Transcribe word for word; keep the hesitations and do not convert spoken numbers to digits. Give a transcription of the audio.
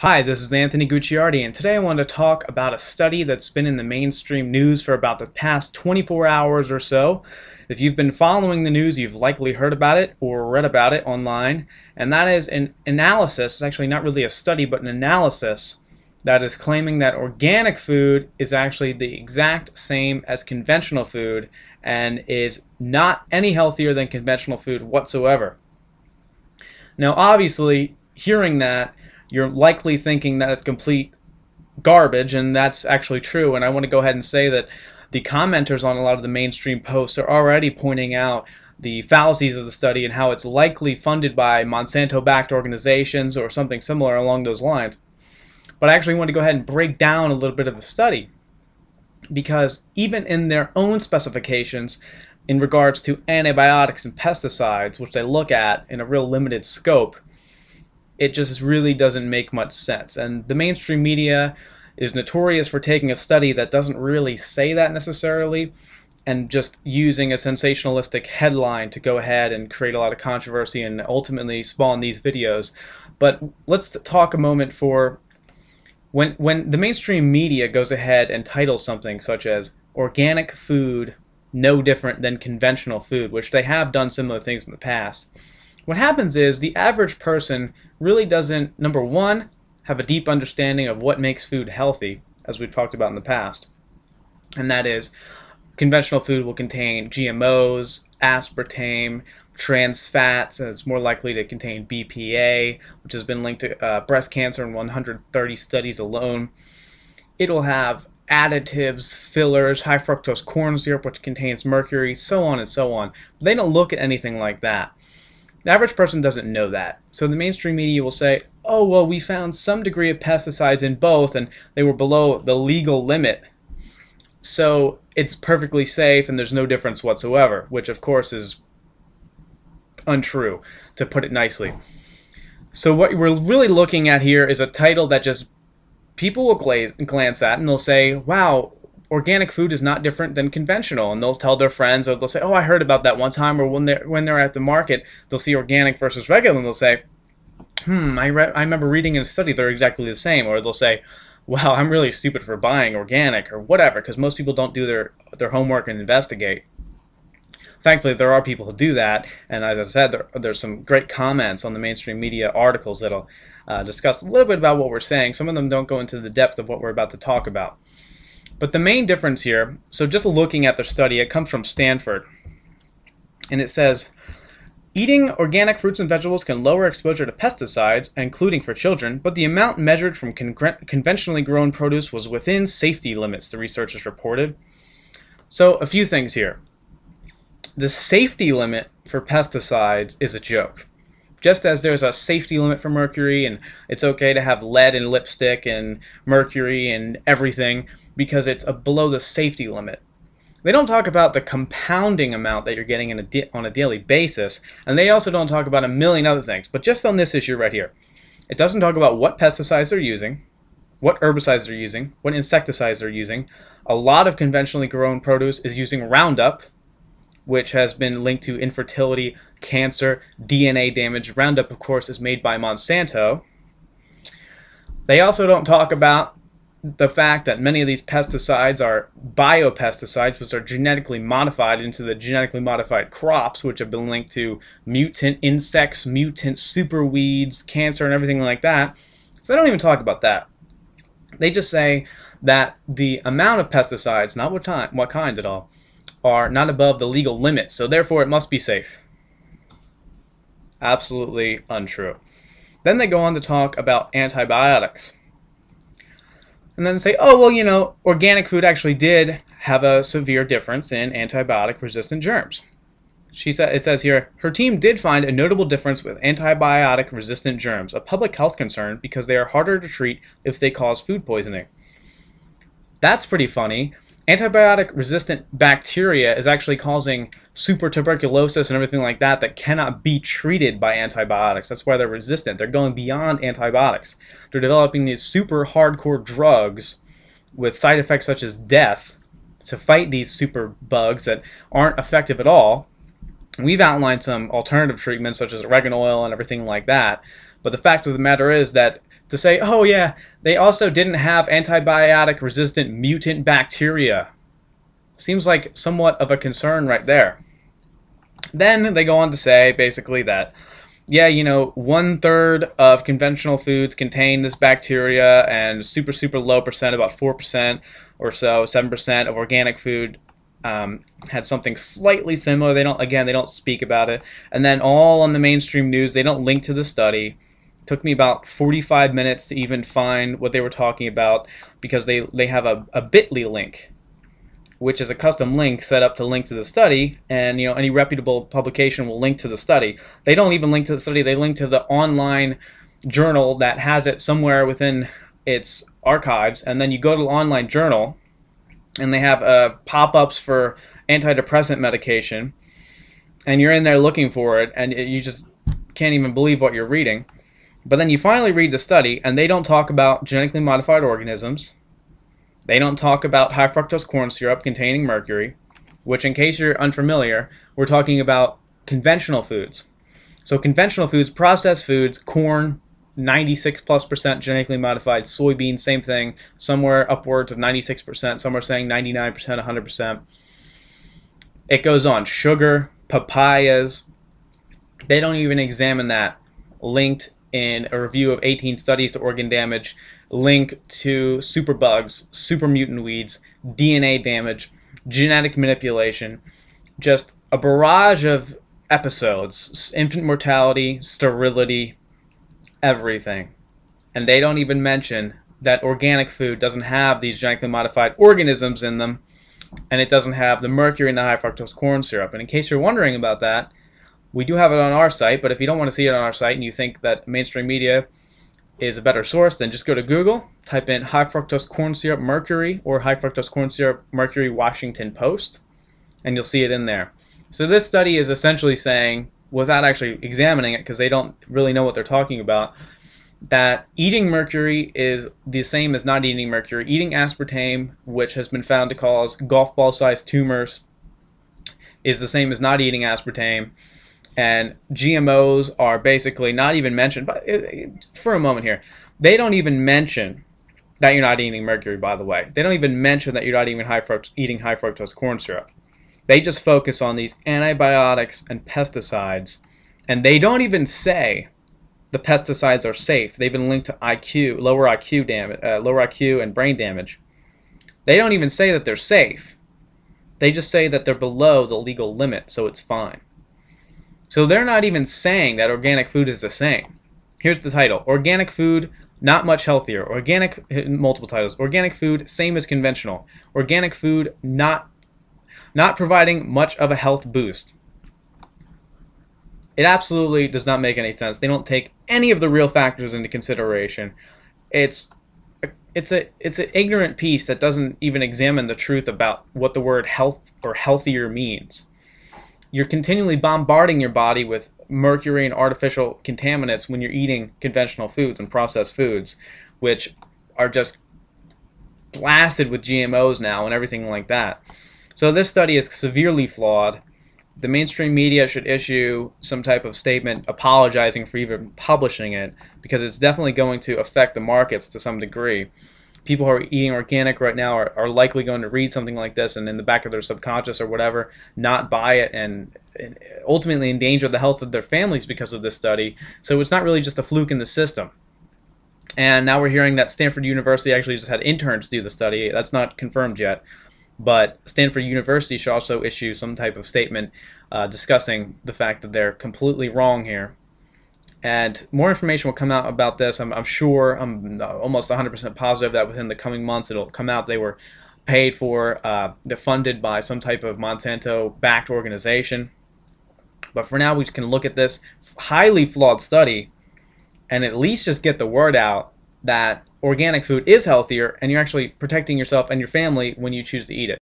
Hi, this is Anthony Gucciardi, and today I want to talk about a study that's been in the mainstream news for about the past twenty-four hours or so. If you've been following the news, you've likely heard about it or read about it online, and that is an analysis, it's actually not really a study, but an analysis that is claiming that organic food is actually the exact same as conventional food and is not any healthier than conventional food whatsoever. Now, obviously, hearing that, you're likely thinking that it's complete garbage, and that's actually true. And I want to go ahead and say that the commenters on a lot of the mainstream posts are already pointing out the fallacies of the study and how it's likely funded by Monsanto-backed organizations or something similar along those lines. But I actually want to go ahead and break down a little bit of the study, because even in their own specifications in regards to antibiotics and pesticides, which they look at in a real limited scope, it just really doesn't make much sense. And the mainstream media is notorious for taking a study that doesn't really say that necessarily and just using a sensationalistic headline to go ahead and create a lot of controversy and ultimately spawn these videos. But let's talk a moment for when, when the mainstream media goes ahead and titles something such as organic food no different than conventional food, which they have done similar things in the past. What happens is the average person really doesn't, number one, have a deep understanding of what makes food healthy, as we've talked about in the past. And that is, conventional food will contain G M Os, aspartame, trans fats, and it's more likely to contain B P A, which has been linked to uh, breast cancer in one hundred thirty studies alone. It'll have additives, fillers, high fructose corn syrup, which contains mercury, so on and so on. But they don't look at anything like that. The average person doesn't know that. So the mainstream media will say, oh, well, we found some degree of pesticides in both, and they were below the legal limit. So it's perfectly safe, and there's no difference whatsoever, which, of course, is untrue, to put it nicely. So what we're really looking at here is a title that just people will glaze, glance at, and they'll say, wow, organic food is not different than conventional, and they'll tell their friends, or they'll say, oh, I heard about that one time, or when they're, when they're at the market, they'll see organic versus regular, and they'll say, hmm, I, re I remember reading in a study they're exactly the same, or they'll say, wow, I'm really stupid for buying organic, or whatever, because most people don't do their, their homework and investigate. Thankfully, there are people who do that, and as I said, there, there's some great comments on the mainstream media articles that'll uh, discuss a little bit about what we're saying. Some of them don't go into the depth of what we're about to talk about. But the main difference here, so just looking at the study, it comes from Stanford, and it says, eating organic fruits and vegetables can lower exposure to pesticides, including for children, but the amount measured from con conventionally grown produce was within safety limits, the researchers reported. So a few things here. The safety limit for pesticides is a joke. Just as there's a safety limit for mercury, and it's okay to have lead in lipstick and mercury and everything because it's a below the safety limit. They don't talk about the compounding amount that you're getting in a on a daily basis, and they also don't talk about a million other things. But just on this issue right here, it doesn't talk about what pesticides they're using, what herbicides they're using, what insecticides they're using. A lot of conventionally grown produce is using Roundup, which has been linked to infertility, cancer, D N A damage. Roundup, of course, is made by Monsanto. They also don't talk about the fact that many of these pesticides are biopesticides, which are genetically modified into the genetically modified crops, which have been linked to mutant insects, mutant superweeds, cancer, and everything like that. So they don't even talk about that. They just say that the amount of pesticides, not what, time, what kind at all, are not above the legal limit, so therefore it must be safe. Absolutely untrue. Then they go on to talk about antibiotics. And then say, oh, well, you know, organic food actually did have a severe difference in antibiotic-resistant germs. She said, it says here, her team did find a notable difference with antibiotic-resistant germs, a public health concern because they are harder to treat if they cause food poisoning. That's pretty funny. Antibiotic-resistant bacteria is actually causing super tuberculosis and everything like that that cannot be treated by antibiotics. That's why they're resistant. They're going beyond antibiotics. They're developing these super hardcore drugs with side effects such as death to fight these super bugs that aren't effective at all. We've outlined some alternative treatments such as oregano oil and everything like that. But the fact of the matter is that to say, oh yeah, they also didn't have antibiotic resistant mutant bacteria. Seems like somewhat of a concern right there. Then they go on to say basically that, yeah, you know, one third of conventional foods contain this bacteria, and super, super low percent, about four percent or so, seven percent of organic food um, had something slightly similar. They don't, again, they don't speak about it. And then all on the mainstream news, they don't link to the study. Took me about forty-five minutes to even find what they were talking about, because they, they have a, a bit dot L Y link, which is a custom link set up to link to the study, and you know, any reputable publication will link to the study. They don't even link to the study, they link to the online journal that has it somewhere within its archives, and then you go to the online journal, and they have uh, pop-ups for antidepressant medication, and you're in there looking for it, and it, you just can't even believe what you're reading. But then you finally read the study, and they don't talk about genetically modified organisms. They don't talk about high fructose corn syrup containing mercury, which, in case you're unfamiliar, we're talking about conventional foods. So conventional foods, processed foods, corn, ninety-six plus percent genetically modified, soybean, same thing, somewhere upwards of ninety-six percent, some are saying ninety-nine percent, one hundred percent. It goes on. Sugar, papayas, they don't even examine that. Linked in a review of eighteen studies to organ damage, link to superbugs, super mutant weeds, D N A damage, genetic manipulation, just a barrage of episodes, infant mortality, sterility, everything. And they don't even mention that organic food doesn't have these genetically modified organisms in them, and it doesn't have the mercury in the high fructose corn syrup. And in case you're wondering about that, we do have it on our site, but if you don't want to see it on our site and you think that mainstream media is a better source, then just go to Google, type in high fructose corn syrup mercury or high fructose corn syrup mercury Washington Post, and you'll see it in there. So this study is essentially saying, without actually examining it because they don't really know what they're talking about, that eating mercury is the same as not eating mercury. Eating aspartame, which has been found to cause golf ball sized tumors, is the same as not eating aspartame. And G M Os are basically not even mentioned. But for a moment here, they don't even mention that you're not eating mercury, by the way. They don't even mention that you're not even high fruct eating high fructose corn syrup. They just focus on these antibiotics and pesticides, and they don't even say the pesticides are safe. They've been linked to I Q, lower I Q damage, uh, lower I Q and brain damage. They don't even say that they're safe. They just say that they're below the legal limit, so it's fine. So they're not even saying that organic food is the same. Here's the title: Organic Food, Not Much Healthier. Organic, multiple titles. Organic Food, Same as Conventional. Organic Food, Not not Providing Much of a Health Boost. It absolutely does not make any sense. They don't take any of the real factors into consideration. It's it's a it's an ignorant piece that doesn't even examine the truth about what the word health or healthier means. You're continually bombarding your body with mercury and artificial contaminants when you're eating conventional foods and processed foods, which are just blasted with G M Os now and everything like that. So this study is severely flawed. The mainstream media should issue some type of statement apologizing for even publishing it, because it's definitely going to affect the markets to some degree. People who are eating organic right now are, are likely going to read something like this and in the back of their subconscious or whatever, not buy it and, and ultimately endanger the health of their families because of this study. So it's not really just a fluke in the system. And now we're hearing that Stanford University actually just had interns do the study. That's not confirmed yet. But Stanford University should also issue some type of statement uh, discussing the fact that they're completely wrong here. And more information will come out about this. I'm, I'm sure, I'm almost one hundred percent positive that within the coming months it'll come out. They were paid for, uh, they're funded by some type of Monsanto-backed organization. But for now, we can look at this highly flawed study and at least just get the word out that organic food is healthier and you're actually protecting yourself and your family when you choose to eat it.